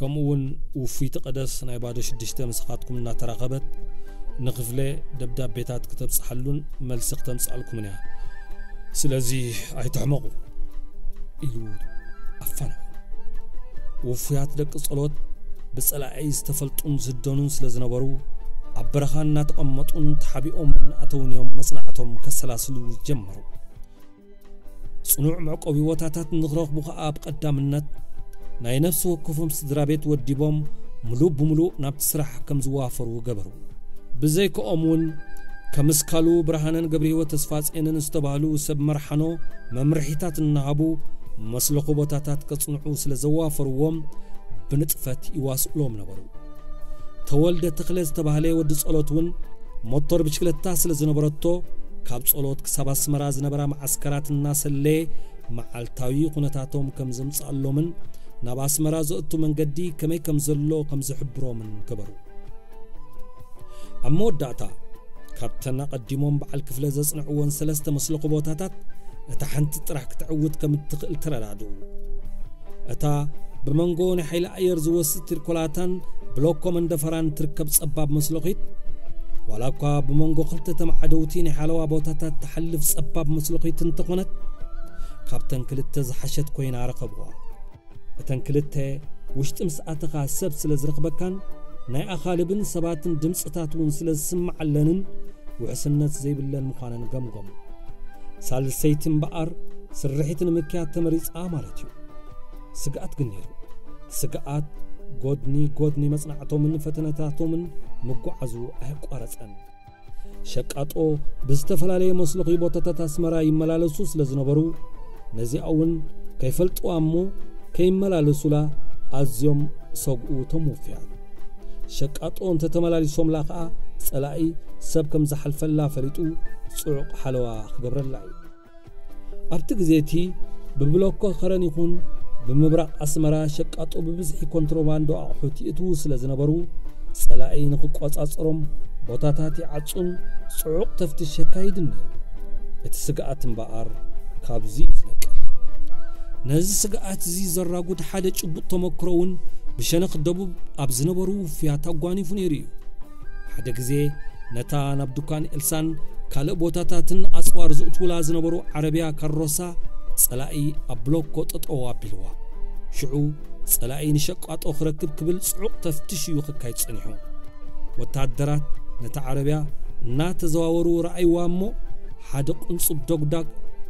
كمون وفيت قدس نايبادو شدشت مسخاتكم إنها تراقبت نغفله دبداب بيتات كتب صحلون ملسق تمسألكم منها سلازي عيتحمقوا إلود أفنهم وفيات لك صلوات بس على أي استفلتون زدانون سلازنبرو عبرخان ناتقمتون تحبيهم من أتونيهم مصنعتهم كسلاسلو جمرو صنوع معقوبي وتاتات نغرق بخاء بقدام النت ناي نفس وكفهم سدرابيت وديبهم ملوب بملو نابتسرح كم زوافر وقبرو بزيك أمون كمسكالو برهانن قبري وتسفاز إنن استبالو سب مرحنو ممرحيتات النعبو مسلقو بطاتات كصنعو سلزوافر وم بنتفت يواسقلوم نبرو تولد تقلز تبهالي ودس ألوتون مطر بشكلة تاسل زنبرتو كابس ألوت كساباس مراز نبرا مع عسكرات الناس اللي مع التاويق نتاتهم كمزمس ألومن نباس مرازو اتو من قدي كمي كمزلو كمزحبرو من كبرو أمود داتا كابتنا قديمون بعل كفلزة صنعوان سلسة مسلقو بوتاتات اتحنت ترح كتعود كمتقل ترادو اتا بمنغون حيل ايرز وستر كولاتان بلوكو من دفران تركب سباب مسلقيت ولاكو بمنغو قلتتم عدوتين حالوا بوتاتات تحلف سباب مسلقيت انتقنت كابتن كلتا زحشت كوين عرقبوا اتن كلتا وشتم ساعتقا سب سلز رقبكان ناي أخالبن سباتن دمس أتاتون سلز سمع اللنن وحسنات زي باللن مخانن قمقم سالسيتن بقر سرحيتن مكيات تمريز آمالتيو سقعات قنيرو سقعات قودني مصنعتو من فتنتاتو من مقعزو أهق أرسان شقعتو بستفلالي مسلقي بوتتات اسمرا يملالسو سلز نبرو نزي أون كيفلتو أمو كيملالسو لا أزيوم سوقو تموفيان شقاطون تتملاليسوم لاقا صلاي سب كم زحلفلا فريطو صعق حلوا خبرلاي ابت غزيتي ببلوكو خرن يكون بمبرق اسمرا شقاطو ببزحي كونتروباندو احوتيتو سلازنبرو صلاي نققصصروم بوتاتاتي عصون صعق تفتش كايدن اتسقاتن بار كابزي يفلقل نزي سقات زي زراغوت حدا چبط تمكرون بشنق الدبوب أبزنبرو فيها تقواني فنيريو حدك زي نتا نبدوكان إلسان كالبوتاتاتن أسوار زوتولا زنبرو عربيا كالروسا سلاقي أبلوكو تطعوا بلوا شعو سلاقي نشقات أخرى كبل سعوق تفتشي وخكايت سنحو وتعدرات نتا عربيا ناتا زواورو رأي وامو حدق انصب دوغداغ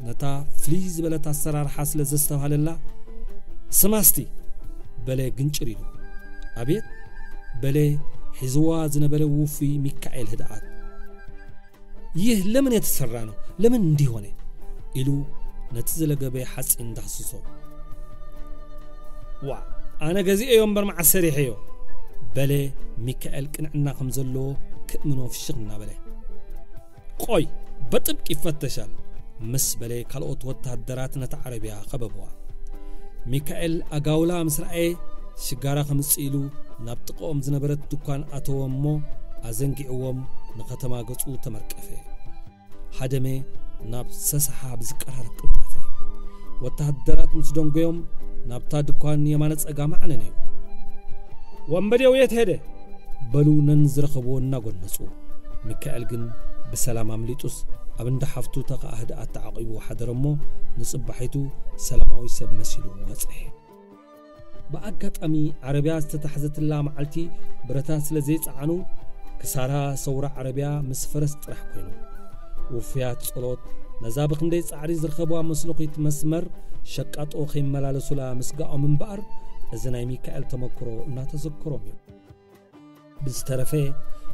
نتا فليز بلتا سرار حاسل زستوها لله سماستي بلى جنشريد أبيت بلى حزوازنا بلى وفي ميكائيل هدعات يه لمن يتسرانو لمن ديهوني إلو نتزل قبي حس إن دحسسو وا أنا جزئي يوم برمع السريحيو بلى ميكائيل كن عنا خمزلو كأمنو في شغلنا بلى قوي بطب كيف فتشال مس بلى كالقوت وتهدرات نتعربيها خببوها ميكائيل أجاولا مسرعي شجارة خمس إلو نبتقوم زنبرت دكان أتوامو أزنجي أوام نختما جزء تمركفه حدمه نبسسها بذكرها ركضفه وتهدرات مسدون قيوم نبتاد دكان يمانس أجمع عنني وامبري ويت هذا بلو ننزر خبون نقول نسو ميكائيل جن بسلام عمليتوس أبند حفتو تقع هدأ تعقيب وحدرمو نصبحتو سلامو يسب مسيلو واسح بأقت أمي عربيا ستتحزت الله معلتي برتاس لزيت عنو كسارها صورة عربيا مسفرس ترحكينو وفيات صلوات نزابق نديس عريز رخبوا مسلقيت مسمر شقات أخي ملالسولا مسقاو من بقر الزنايمي كأل تمكرو ناتذكرو بسترفيه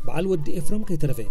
بعل ودي إفرام كي ترفيه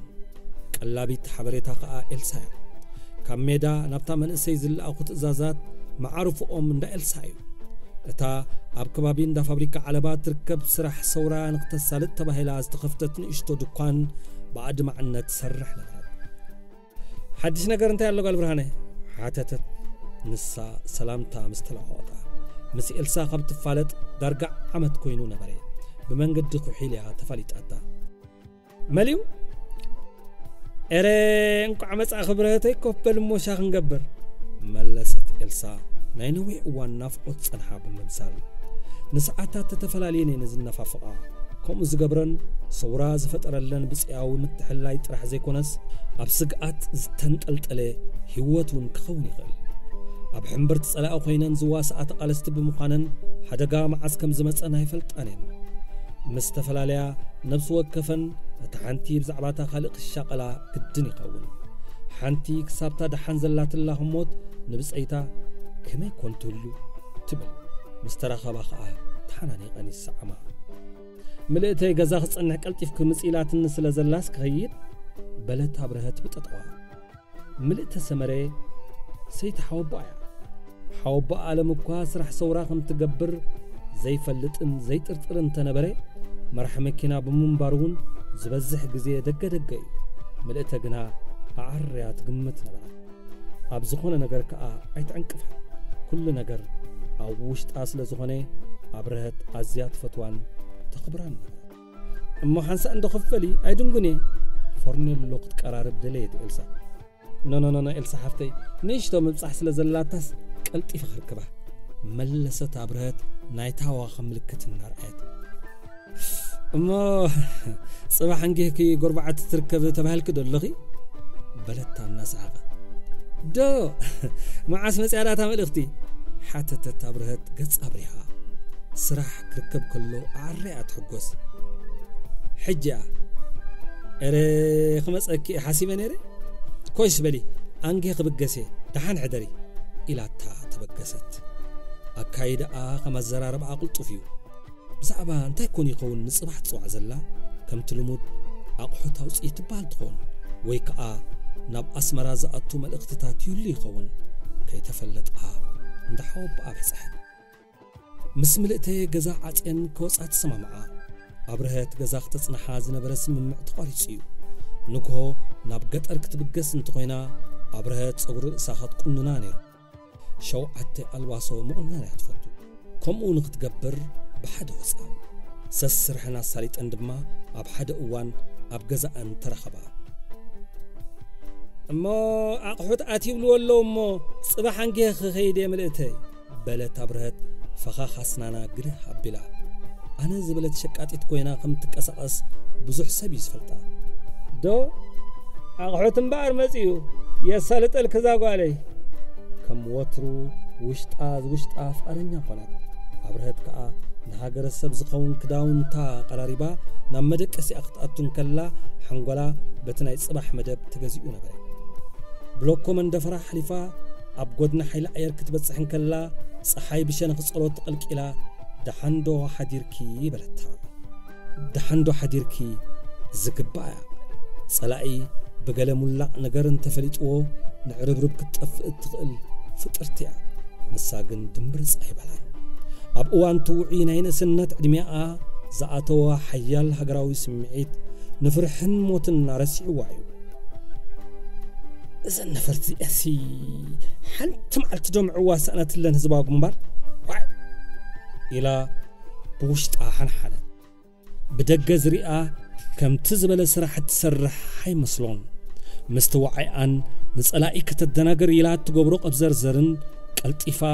اللابيت حبريتا قاء إلسايو كميدا نبتا من إسيز الأخوت إزازات معارف أم دا إلسايو اتا اب كبابين دا فابريكا علبات تركب سرح صورة نقطة سالتة بهيلاز تخفتتن اشتو دقان بعد ما عنا تسرح لها حدشنا قرنتي اللو قال برهاني حاتتت نسا سلامتا مستلعوطا مسي إلسا قبل تفالت دارقع عمد كوينو نبري بمن قد كحيليا تفاليت أتا مليو إري انكو عمس أخبرتي كوبل موشاخ نقبر ملست إلسا نينوي واناف أتصنحا بممسال نساعتا تتفلاليني نزل نفافقا كوم زقبرن صورا زفتر اللن بسياوي متحلاي ترح زيكونس أبسقات زتنتلت علي هيوتون كخوني غل أب حمبرت سألا أخينا زواس أتقالست بمقانا حدقا معاس كم زمس أنا هيفلت أنين مستفلاليا نبس وكفن تحانتي بزعباتا خالق الشاقلا كدني قول حانتي كسابتا دحان زلات الله موت نبس أيتا كما كنت اللو تبل مسترخبا خاها تحاناني قاني السعما ملئتي قزاخص أنها كالتيف كمسئلات النسلة زلاس كغيير بلتها برهت بتطوى ملئتي سمري سيت حوبايا حوبا على مكواس رح صوراخم تقبر زي فلتن زي ترترن تنبري مرحمكنا بمنبارون زبزح قزيه دقة دقة ملئتها قنا أعريات قمتنا بقى أبزخونا نقر كأ عيت عنكفها كل نقر أوشت أصل زخوني أبرهت أزيات فتوان تخبران أما حنسا أندو خفلي أيدنقني فرني اللوقت قرار بدليت إلسا نو إلسا حفتي نيشتو مبصح سلا زلاتاس قلطي فخر كبه ملست أبرهت نايتها واخم ملكت النار آيت أما صباح نجيكي قربعة تركب تبهل كدو اللغي بلدتا الناس عقد دو معاس مسئلاتها ملختي حتتت أبرهت قص أبريها سراح كركب كله عرية تحقوس حجة إري خمس أكي حاسبة نيري كويس بلي أنجي قبقسي دحان عدري إلى تا تبقست أكايد خمس زرار ربع قلت فيو بزعبا أنت يكون يقول نصبح تصوع زلا كم تلمود أقحو تاوس إيتبال تقون ويك نب أسمرا زأتو ما الاقتطات يولي يقول كي تفلت عند حوب بحسحد مسملتي جزاء عتين كوس عتسمع معه أبرهت جزاء ختصنا حازنا برس من معتقالي شيو نكهو نبقت أركتب جس نتقينا أبرهت صغر ساخت كلنا نانير شو عتى الواسو مقلنا نتفوتو كم ونقد جبر بحد وصل سسر حنا صليت عندما أبحد أوان أبجزاء أن ترخبه ما أقحط أتي ولو ما صباحا جه خيدي ملتي بلت أبرهت فخا خسنانا قرن حبلا أنا زبلت شكات إتكوينا قمتك أساس بزح سبيس فلتا دو أغحوت مبار مسيو يسالت الكزاقو علي كم وطرو وشت آف أرنيا قولت أبرهت كأ نهاجر السبز قون كداون تا قراربا نمدك أسي أخطأتن كلا حنقولا بتنايت صباح مدب تغزيقونا بري بلوكو من دفرا حلفا أبقودنا حيلا أير كتبت صحن كلا صحاي بشان خصقلو تقلك إلا دحندو حديركي بلتها دحندو حديركي زقبايا صلاقي بقال ملاق نقرن تفليتو نعرب ربك تقفق تقل فترتيا نساقن دمبرز أي بلاي أبقوان توعينين سنة عدمياء زعاتوا حيال هقراوي سمعيت نفرحن موتنا رسي وعيو إذا نفرتي أسي حنت معلت دوم عواس أنا تلن هزباق مبار إلى بوشت آحان حدا بدق زريئة كم تزبل سرح تسرح حي مسلون مستوعي أن نسألا إكت الدناقر إلى تقبروق بزرزرن كالتفا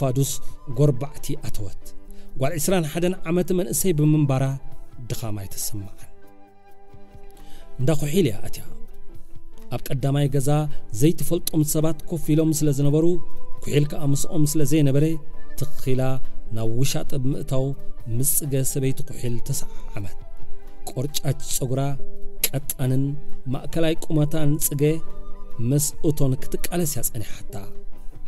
فادوس قربعتي أتوت والعسران حدا عمت من أسيب من برا دخامايت السماعة نداخو حيليا أتيها أبت أداماي غزا زي تفلت أم سبات كوفيلو مسلا زنبرو كوحيلك أمس أمسلا زينبري تقخيلا ناوشات بمقتاو مسجا سبيت قحيل 9 عامات قرچات صغرا قطانن ماكلاي قومتان صغه مسؤتون كتقالس يصني حتى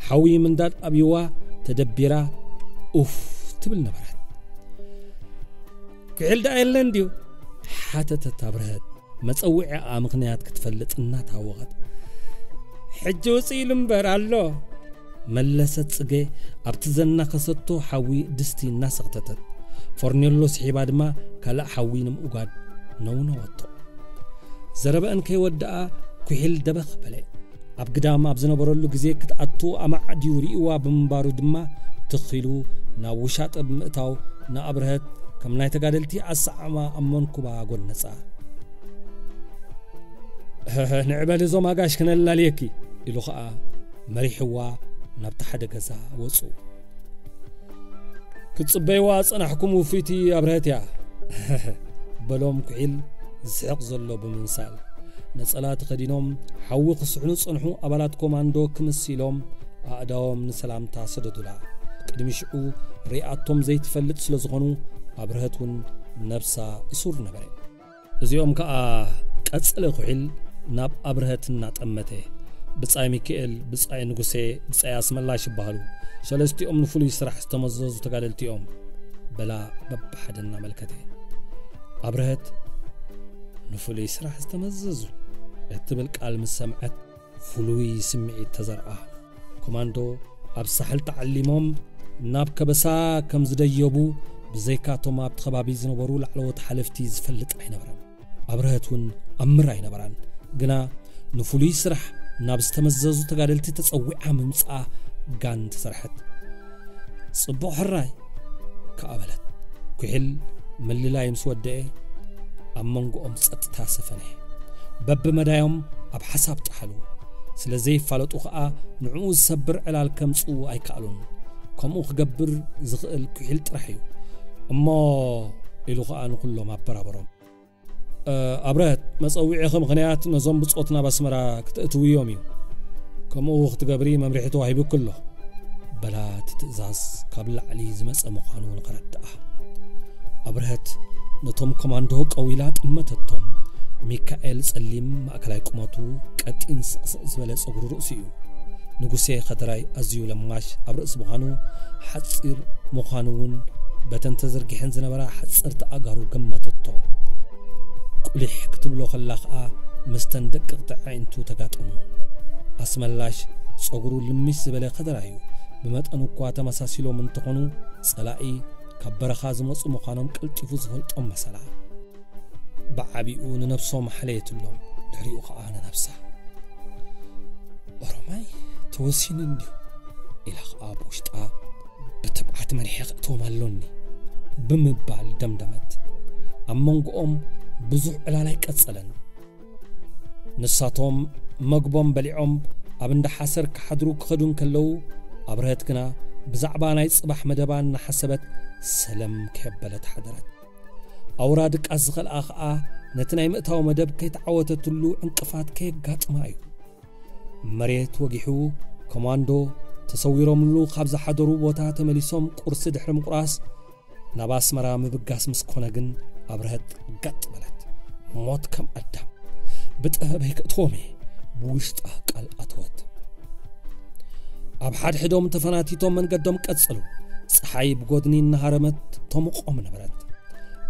حوي من داد ابيوا تدبيرا اوف تبل نبرات قحيل دايلنديو حتى تتبرهد مصوعه امكنيات كتفلطنا تاوغت حجو صيلم برالو ملست صغي ابتزنا خصتو حوي دستي ناسقتت فورنيلو سحيباد ما كلا حوينم اوغاد نونا وطو زربان كي ودعا كحيل دبخ بلي اب قدام ابزنا برولو غزي كتعطو امع ديوريوا بمبارو دما تخيلو ناوشات بمتاو نا ابرهت كم لا يتغادلتي اسعما امنكو باغون نصا نعبل زو ما غاش كنلا ليكي يلو خا مريحوا نبت حدا غزا وصو كتصبيوا صنحكم وفيتي ابرهتيا بلوم كعيل زعق زلو بمنسال نصلات قدينوم حوق صحنو صنحو ابالات كوماندو كمسيلوم اعداوم نسلام تاسددلا قدمشعو رياتهم زيت فلت سلازغنو ابرهتون نفسا اسور نبر ازيوم كا قصل خيل ناب ابرهتنا طمته بصاي ميكائيل بصاي نغوسي بصاي اسملاش يبالو سلستي ام نفول يسرح استمززو تقاللتي ام بلا ببحدنا ملكته ابرهت نفول يسرح استمززو اتبل قال مسمعت فلوي سمعي تزرعه كوماندو ابسحل تعلمهم ناب كبسا كم زديبو بزيكاتو ما بتخبابي زنبرو لعلوت حلفتي زفلت عينبران ابرهتون امر عينبران غنا نفولي سرح نابستمززو تغادلتي تصويعا ممصا غان تسرحت صبو حراي كابلت كحل مللا يمسوده امنغو امصتتا سفنه بب مدايوم اب حساب طحلو سلازي فالطو خا نعوز صبر على الكمصو ايكالون كمو خغبر زقل كحل طرحيو اما الوغا ان كلهم ابرابرهم ابرات مصوعيهم غنيات نظم بصوتنا بسمرا كتتو يومي كمو وقت غبري ممريحتو هيب كله بلا تتزاز قبل علي زمص مقانون قرطا ابرات نتوم كوماندو قويلات امتتوم ميكائيل صليم ماكلاي قمتو قطين زبل صغرو رؤسيو نغوسي خدراي ازيو لماش ابرس بخانو حصير مقانون بتنتظر جحن زنبرا حصرت اغارو غمتتو قلح كتبلو خلاخا مستندق قطعينتو تغاطمو اسملاش صغرو لميس بلا قدرايو بمطنو كوا تمساسيلو من تقنو صلاي كبرخا زمص مخانم قلطيفو زغلطم مسلا بعبيو ننفسو محليتلو دريو قانا نفسا ورماي توسين انديو الى خابوشتا بتبعت مريحق تومالوني بمبال دمدمت امنقوم بزوح على لاي قصلن نساتهم مغبوم بلعم ابند حسر كحدرو كخدون كلو ابرهت كنا بزعبا ناي صباح مدبان حسبت سلام كبلت حضرت اورادك ازغل اخا نتناي متاو مدب كيتعوتتلو انقفات كيغاطمايو مريت وغيحو كوماندو تصويرهم لو خبز حضرو بوتا تمليسوم قرص دحر مقراس نباس مرام بغاس مسكونغن ابرهت قط بلت موت كم ادم بتقب هيك تومي بوشط قال اتوت اب حد حدوم تفناتي توم من قدوم قصلو صحاي بغدني نهرمت تمقوم نبرت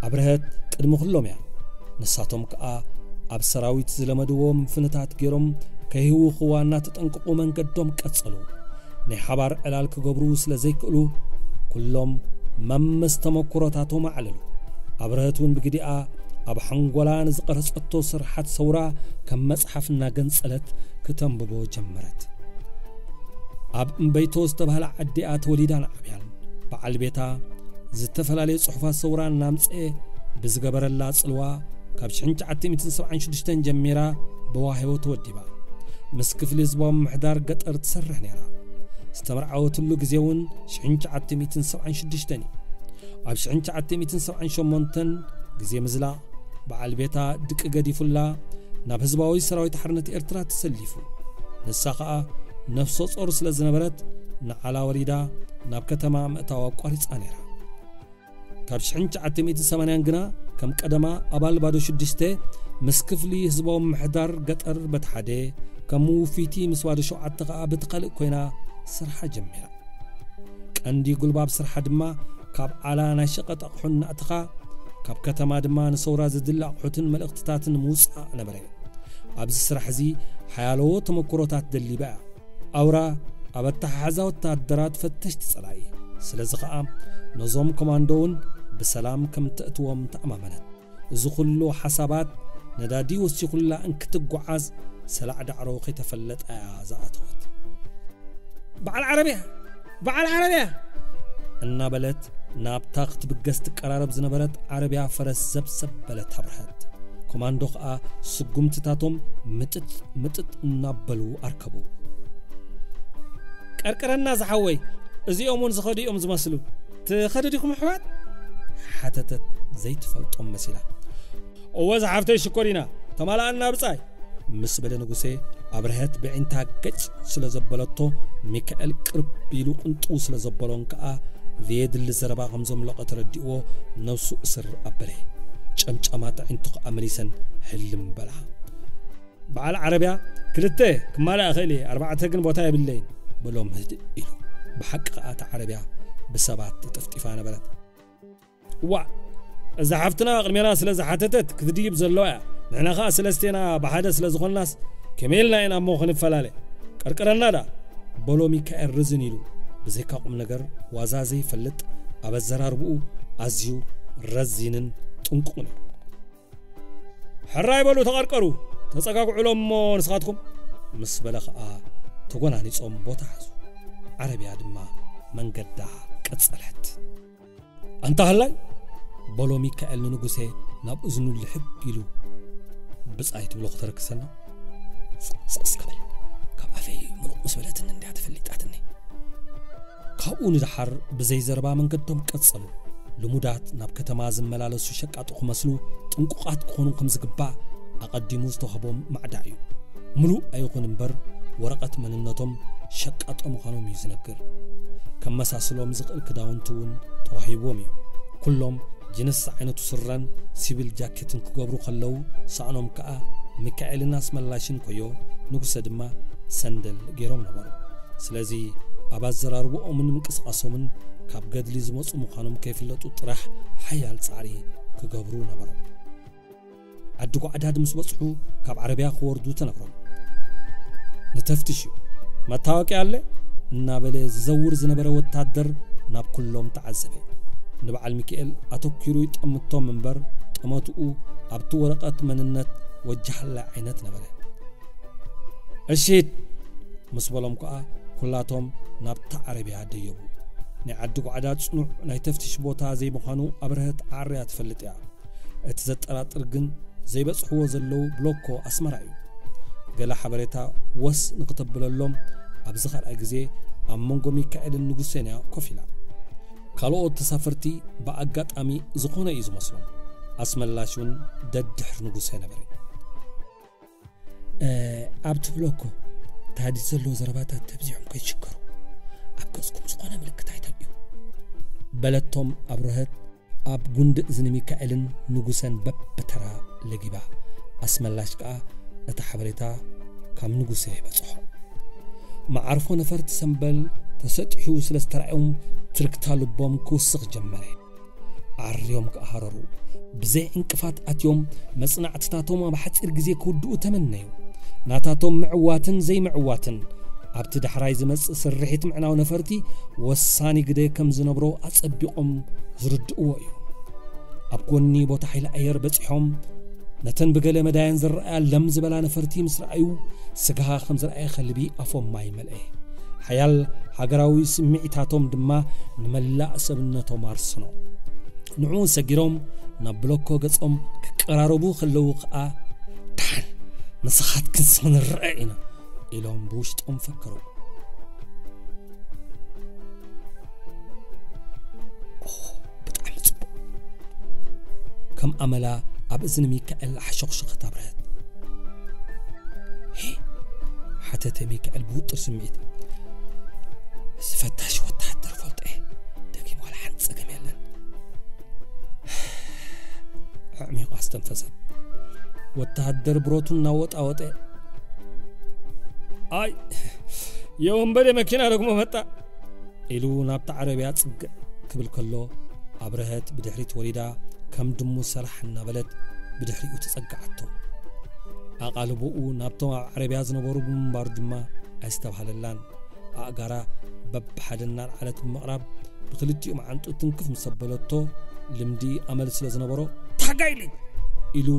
ابرهت قدم كلهم يا نساتهم كا اب سراويت زلمدوم فنتات غيرم كهيو خوانا تطنققو من قدوم قصلو ني حبار علالك غبرو سلازيكلو كلهم ممستمكراتاتهم عللو ابرهتون بقديا اب حنغولان زقرصتو سرحت سورا كم مصحفنا غنصلت كتنببو جمرت اب بيتوس تبهل عديا توليدان ابيان بعل بيتا زتفلالي صحفا سورا نامصي بزغبرلا صلوا كاب 1976 جميرا بواهيو توديبا مسكفل زبوم محدار قطر تسرح نيرا استمرعوتلو غزيون 1976 اب 1978 غزي مزلا بعل بيتا دق غديفلا ناب حزباوي سراويت حرنت ارترا تسليفو نساقا نفسو صور سلا زنبرت نعلا وريدا نابكتما متاوب قارص أنيرا كابشين تعتمد السمانين جنا كم قدما أبال بادو شدشته مسكفلي هزبوم محدار قطر بتحدي كمو فيتي مسواد شو عتقا بتقل كونا سرحة جميرة عندي قلباب سرحة دما كاب على نشقة أقحن أتقا كاب كتما دما نصورة زدل أقحتن مل اقتطات موسع نبري أبز سرحزي حيالو تمكروتات دلي بقى أورا أبتح حزاو تادرات فتشت سلاي سلزقا نظام كماندون بسلام كم تأتوهم تأمامنا زخلو حسابات ندادي وسيخلا أن كتب عز سلع دعروقي تفلت أعزاءتوت بعل عربية بعل عربية النابلت نابتاقت بقست قرارب زنبلت عربية فرس زبسب بلت هبرهد كماندوخا سقمتتاتهم متت نابلو أركبو كركرنا زحوي زيومون زخدي يوم زمسلو تخدديكم حوات حتت زيت فوت أم مسلا أوز عرفت شكرنا تمالا أنا بصاي مس بدنا نقصي أبرهت بعنتها كتش سلزبلته ميكائيل كربيلو أنتو سلزبلون كأ ذيد اللي زربا غمزم لقط رديو نوسو سر أبره شمشمات أنتق أمريسن هلم بلها بعال عربيا كلته كمالا أخلي 4 بوتاي بالليل بلوم هدي إلو بحق قاعة عربية بسبات تفتفانا بلد وا زحفتنا قلمينا سلز حتتت كذديب زلوية نحنا خاص سلستينا بحدا سلز خلناس كميلنا إنا موخن فلالي كركرنا دا بلومي كأرزن إلو بزيكا قم نقر وازازي فلت أبزرار بقو أزيو رزينن تنقون حراي بلو تقرقرو تساقاكو علوم نسخاتكم مسبلخ تقونا نيصوم بوتحزو عربي عدما من قدها قد صلحت انت هلاي بولو ميكائيل ننقسي ناب اذنو اللحب يلو بس ايت بلو اخترك سنة سقس قبل كاب افي ملوك مسولات ان اندعت فلي تحتني كابو ندحر بزي زربا من قدهم قد صلو لمودات ناب كتمازم ملالسو شكات اخمسلو تنقوقات كونو كمزقبا اقدموز توهبوم معدعيو ملو ايقون انبر ورقة من النتم شقة مخانوم يزنكر كم مساسلهم زق الكداون تون توهيبومي كلهم جنس عينة سرّن سيبل جاكيت كجبرو خلوا صعنهم كأ مكائل الناس ملاشين كيو نقصد ما سندل جيرم نبرو سلازي أباز زرار وأمن مكس قصمن كابجد لزموس مخانوم كفيلة تطرح حيال صعري كجبرو نبرو عدقو عدد مسبصحو كاب عربية خوردو تنبرو نتفتشو ما تاوكي علي نابلي زور زنبرا وتادر ناب كلهم تعزبي نبعل ميكائيل اتوكيرو يتأمتو منبر تأمتو ابتو ورقات من النت وجحل عينات نبرا الشيد مصبولهم كأ كلاتهم ناب تعربي عديو نعدقو عداد سنوع نايتفتش بوتا زي مخانو ابرهت عريات فلتيا اتزت ارات ارقن زي بسحو زلو بلوكو اسمرايو قال حبريتا وس نقتبل اللوم أبزخر أجزاء أمّنكم يكاد النجسنا كفيلا كلو تسافرتي بأجت أمي زقنا إيز مسلم أسم الله شون ددحر نجسنا بري أبت بلوكو تهدي سلوا زربات تبزعهم كي يشكروا أبكسكم زقنا ملك تعتبيو بلتهم أبرهت أب جند زنمي كائن نجسن ببترا لجبا أسم الله شكا أتحبرتا كم نجسه بصح ما عرفوا نفرت سنبل تسطحوا سلسترعهم تركتها لبهم كوسق جمري عريهم كأهرروا بزي انقفات أتيوم مصنع تتاتهم بحث إرقزي كودو تمنيو ناتاتهم معواتن زي معواتن أبتد حرايز مس سرحيت معنا ونفرتي والساني قدي كم زنبرو أتسبقهم زردقوا أيوم أبقوني بوتحيل أير بصحهم نتن بقال مداين زرقا لمز بلا نفرتي مسرعيو سقها 5 خلبي أفوم ماي ملئي حيال حقراوي سمعتاتهم دما نملا سبنتو مارسنو نعون سقيروم نبلوكو قصهم كقراربو خلوقا تحن نسخات كنسون الرأينا إلهم بوشتهم فكروا بطعم صبو كم أملا أب إذن ميكائيل حشقشق تبرد هي حتى ميكائيل بوتر سميت سفتحش وتحضر فلت إيه تجيب على حنس جميلا عميق أستنفذ وتحضر بروتون نوت أوت إيه أي يوم بدي مكينا رقم متى إلو نبت عربيات سج قبل كله عبرهت بدحريت وليدا كم دم سرح النبلت بدحريت وتسجعته أقلبو نبتو عربيات نبورو بمباردما أستوحل اللان أقرأ بب حد النار على المقرب بطلتي أم عنتو تنكف مسبلته لمدي أمل سلاز نبورو تحقيلي إلو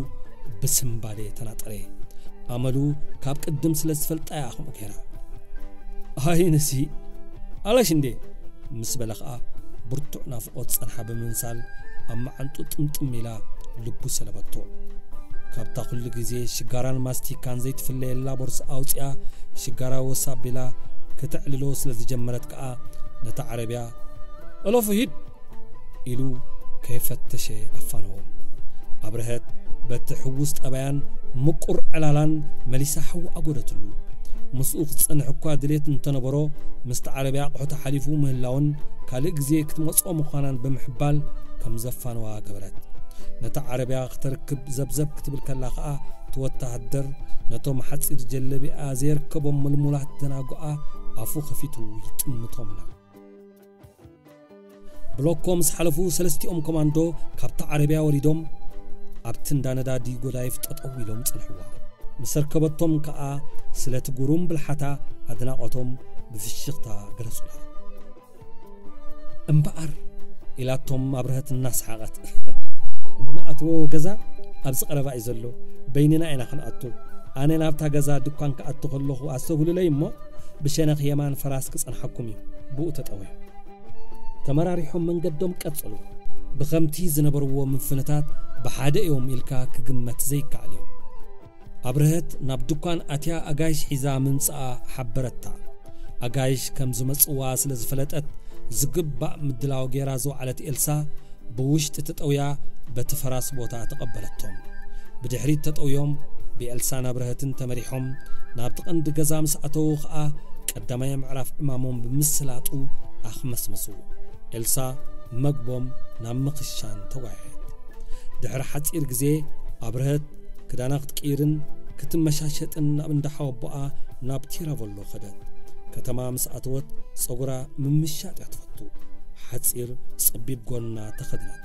بسم بالي تناطري أملو كاب قدم سلاز فلت أخو مكيرا هاي نسي ألا شندي مسبلخا برتو نافقوت صنحب من سال أما عنتو تمتميلا لبو سلبتو كابتا كل غزي شجاران ماستيكان زيت في الليل بورس أوتيا شجارا وصابيلا كتعللو سلازي جمرت كأ نتا عربيا ألو فهيد إلو كيف التشي أفانهم أبرهت بتحوست أبيان مقر علالان مليسا حو أقودتلو مسؤول صنع قادليت نتنبرو مستعربيا قحوتا حليفو مهلاون كالي غزي كتموصو مخانان بمحبال كمزفان واقبرت نتا عربيا اختركب زبزب كتب الكلاقة توتا هدر نتو محادس الجلبي آزير كبوم المولات تناقوة أفو خفيتو يتمتومنا بلوكوم سحلفو سلستي أم كماندو كابتا عربيا وريدوم أبتن داندا ديقو لايفت أتقويلوم تنحوا مسر كبتوم كأ سلت قروم بالحتا أدناقوتوم بفشيقتا قلسولا انبقر إلا توم أبرهت الناس حاقت نأتو جزا أبصق رفع يزلو بيننا أنا خنأتو أنا نابتها جزا دكان كأتو خلوه وأسوه للي ما بشأن خيمان فراسكس أن حكمي بوقت قوي تمراريحهم من قدم كتصلوا بخمتي زنبروا من فنتات بحد يوم إلكا كجمة زيك عليهم أبرهت نابدكان أتيا أجايش حزا من ساعة حبرتها أجايش كم زمس واسل زفلتت زقب بق مدلعو جرازو على إلسا بوشت تتقويا بتفراس بوتا تقبلتهم بدحريت تتقويهم بألسانا برهتن تمريحهم نابتق اند قزام سأتوخ قدما يمعرف امامهم بمسلاتو اخمس مسو إلسا مقبوم نامقشان توعيد دحر حتى إرقزي أبرهت كداناقت كيرن كتم مشاشت ان اندحاو بقا نابتيرا فلو خدت كتمام سأتوت صغرا من مشات يتفتو حتصير صبيب قولنا تخدلت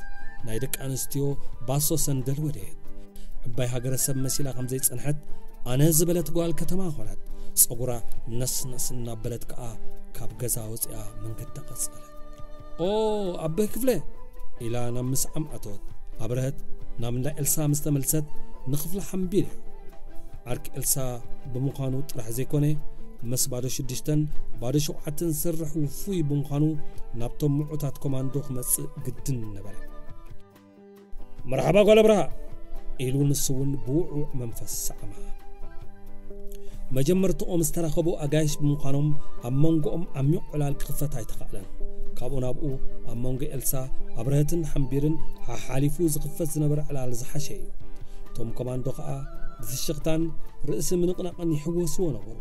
نايدك أنستيو باسو سندل وديت عباي هاقر سب مسيلا غمزيت سنحت أنا زبلت قوال كتما خلت صغرا نس نس نابلت كأ كاب غزاوز من قد تقصلت أوه عباي كفلي إلا نمس عم أتوت عبرهت نامنا إلسا مستملست نخفل حمبيري عرك إلسا بمقانو ترح زيكوني مس بعد شدشتن بعد شوعتن سرح وفوي بمخانو نابتو معطات كوماندو خمس قدن نبالي مرحبا قول برا إلو نسون بوعو منفس سعما مجمرتو أم استرخبو أقايش بمخانوم أمونغو أميو على الكفتاي تقالن كابو نابقو أمونغ إلسا أبرهتن حمبيرن حاليفو زقفز نبر على الزحشي توم كوماندو خاقا بذشيقتان رئيس منقنا قني حوسو نبرو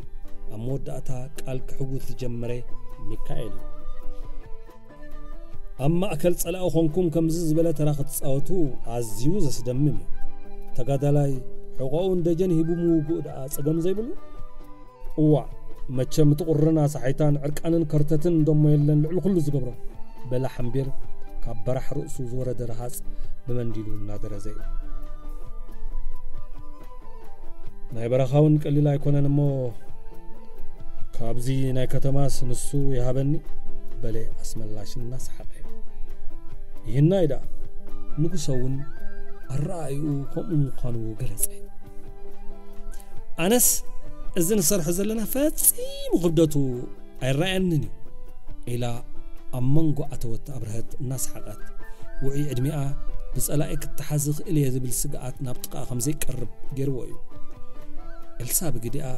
أمود أتا قال كحوث جمري ميكائيل أما أكلت صلاة أخونكم كمزز بلا تراخت صاوتو عزيوز أسدممي تقادلاي حقاون دجن هبومو قود أسقم زي بلو أوع ماتشام تقرنا صحيتان عركانن كرتتن دمو يلن لعلو كل زقبرا بلا حنبير كبرح رؤسو زورة درهاس بمنديلو نادر زي ناي براخاون كالي لا يكون نمو كابزي ناي كتماس نسو يهابني بلي اسم اللاشن الناس حقي يهنا يدا نقصون الرأيو كم قانو قلزي أنس إذن صرح زلنا فاتسي مغبدتو أي رأي أنني إلا أمنقو أتوت أبرهت الناس حقات وعي أدمئة بس ألاقيك التحزق إلي هذي بالسقعات نابتقى خمزي كرب جرويو السابق دقاء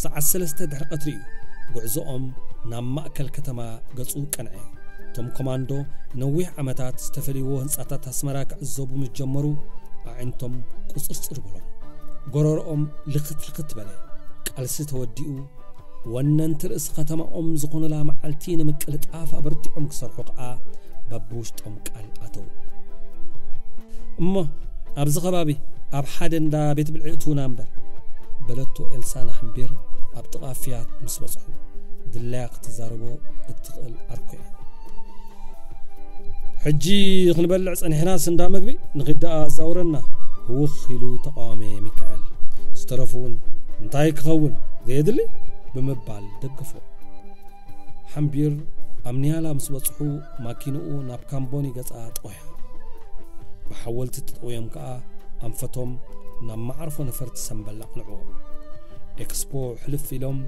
ساعة سلسة دهر قطريو قعزوهم نام مأكل كتما قصو كنعي تم كماندو نويح عمتات استفليوهن ساتات هسمراك عزوبو متجمرو عينتم قصصر بلهم قرارهم لقت بلي قلسة وديو ونن ترس ختم زقون لها معالتين مكالت آفا برتي كسر حقا ببوشتهم كال أتو أمه أبزغ بابي أب حادن دا بيت بالعيتو نامبر بلتو إلسان حمبير أبتغافيات مسبصحو دلاق تزاربو اتقل أركي حجي غنبلعس أنحنا سندا مقبي نغدا زورنا هو خلو تقامي مكال سترفون نتايك خون زيدلي بمبال دقفو حمبير أمنيالا مسبصحو ماكينو ناب كامبوني قطعة طويا بحاولت تطويم كأ أنفتهم نم عرفوا نفرت سنبلق نعو إكسبو حلف لهم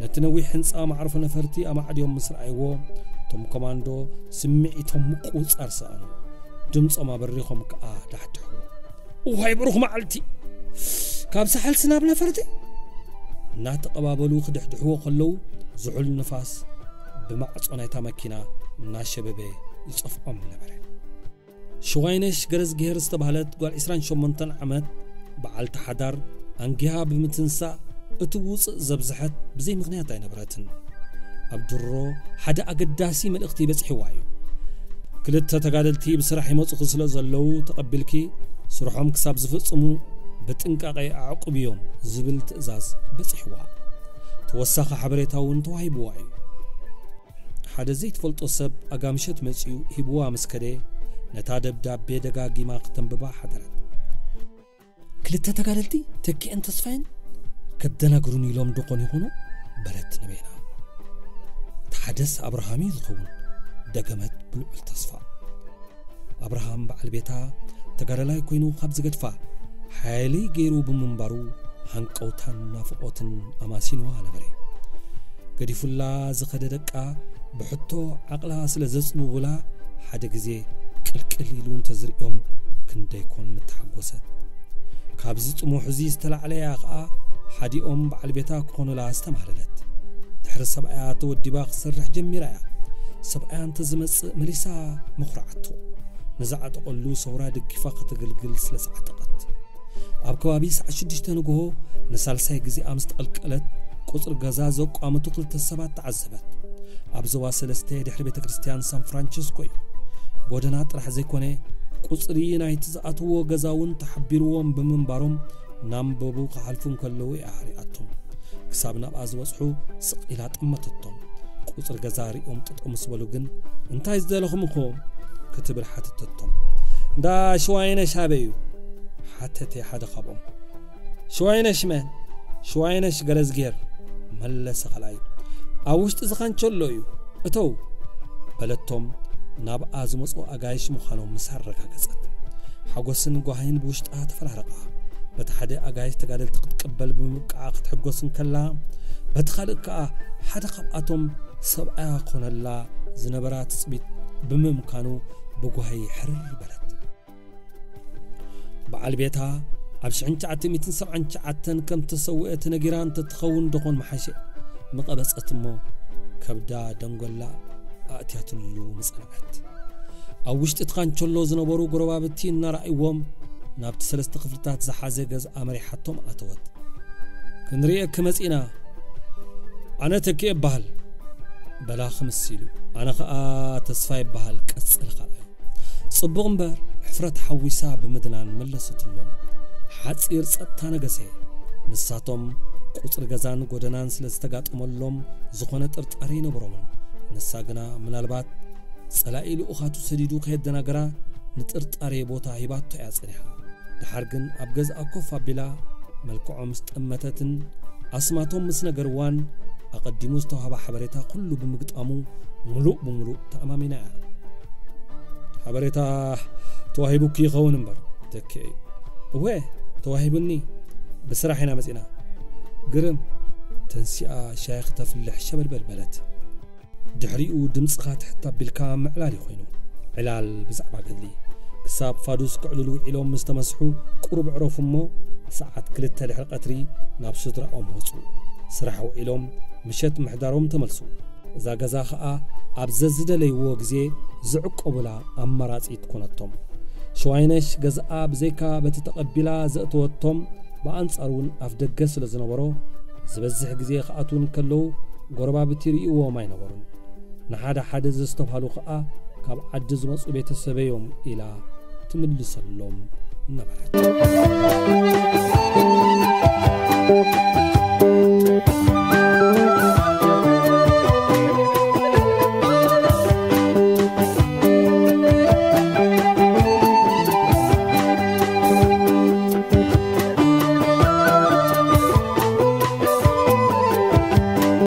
نتنوي حنس أم عرفوا نفرتي أم عاد يوم مصر أيوه تم كماندو سمعتهم مقوس أرسانو جمس أما بريخهم كأ دحتحو وهاي بروخ معلتي كابس حل سناب نفرتي ناتق بابلو خدح دحو قلو زعل النفاس بمعص أنا تمكنا ناشببه يصف أم نبرة شوينش قرز جهرس تبهلت قال إسران شو منتن عمد بعل تحدر أنجها بمتنسى أتوس زبزحت بزي مغنياتين براتن أبدرو حدا أقداسي من اقتباس حوايو كلتها تقادلتي بصراحة موت خسلة زلو تقبلكي صرحهم كساب زفصمو بتنقاقي عقب يوم زبل تأزاز بس حوا توسخ حبريتها وانتوهي بواعي حدا زيت فلتوسب أقامشت مسيو هبوا مسكدي نتادب داب بيدقا قيما اقتنببا حدرت كلتا تقاللتي تكي انت صفين كدنا قروني لوم دقوني هونو بلت نبينا تحدث أبراهامي ذخون دقمت بلعل تصفى أبراهام بعل بيتا تقاللاي كوينو خبز قدفا حالي غيرو بمنبارو هنقوتان نافقوتن أماسينوها نبري قديف الله زخددقا بحطو عقلها سلزسنو بلا حدق زي الكليلون تزريهم كندا يكون متحجوسات كابزت أم حزيز تلا عليها قا حدي أم بعلبتها كونوا لعست محللت تحرس سبعات والدباغ سرح جميرة سبعان تزمت مليسا مخرعته نزعت قلو صورة دقيقة تقلقل سلسعة قط أبكوابيس عشدش تنجوه نسال ساجزي أمست الكلت قطر جزازو قام تقلت السبعة تعذبت أبزواس الاستاد حربة كريستيان سان فرانسيسكو ودنات راح زيكونه قصرينا يتزعتو غزاون تحبيروهم بمنبرهم نام ببو قحلفون كلوي احرياتهم كسابنا از وصحو سقيلات امتتهم قصر غزاريهم تطقم سبلوغن انتاي زلخمكم كتبل حتتتهم دا شوينه شابيو حتتي حدا قبم شوينه شمن شوينه شغلزغير ملس قلاي اوشت زخان تشلويو اتو بلتهم ناب أزمصو أجايش مخانو مسرّك هجزت. حجوسن جهين بوشت أتفرّقها. بتحدى أجايش تقدر تقبل بمكعقد حجوسن كلام. بتخلق حتى قبأتهم سبعة قن الله زنبرات سبيت بمكانو بجهي حرر بلد. بعلبيتها عبش عن تعت 270 تعتن كم تسويت نجيران تتخون دقون محشي. مقابس أتمو كبدا دنقلا. أتيت اللو مسألات. أوش تتقن شلو زنبرو قرابتين نرأي وام نابت سلست قفلتات زحازة جز أمري حطم أتود. كنريك كمسئنا. أنا تكيب بهل. بلا 5 كيلو. أنا خا تصفي بهل كسل خاي. صبغم بر حفرة حويسة بمدنان ملصت اللوم. حدس إرسات أنا جسي. نساتهم قطر جزان قدنان سلست قات ملهم زخنت أرتقرين برمن. نساقنا من البات سلائل أخاتو سديدو خيدنا قرا نترت أريبو تاهيبات تأسرها دحرقن أبقز أكوفا بلا ملكو عمست أمتتن أسماتهم مسنا قروان أقدمو استوهبا حبريتا كلو بمقت أمو ملوء بملوء تأمامنا حبريتا تواهيبو كي غوننبر تكي ويه تواهيبني بسرحنا مسئنا قرم تنسئة شايخ تفلح شبل بلبلت دحريو دمسخات حتى بالكام علالي خوينو علال بزعبا قدلي كساب فادوس كعللو إلهم مستمسحو قرب عرفمو ساعات كلتا دحر قطري نابشترا أم هصو سرحو إلهم مشت محدارهم تملسو إذا قزاخا أبززد ليوو قزي زعق أبلا أمرات إتكونتهم شوينش قزاء بزيكا بتتقبلا زأتوتهم بأنصارون أفدقس لزنورو زبزح قزي خاطون كلو قربا بتريقو وما ينورون نحادا حدا زستبهالو خاء كاب عجز مسؤولية السبيوم إلى تملس اللوم نبرت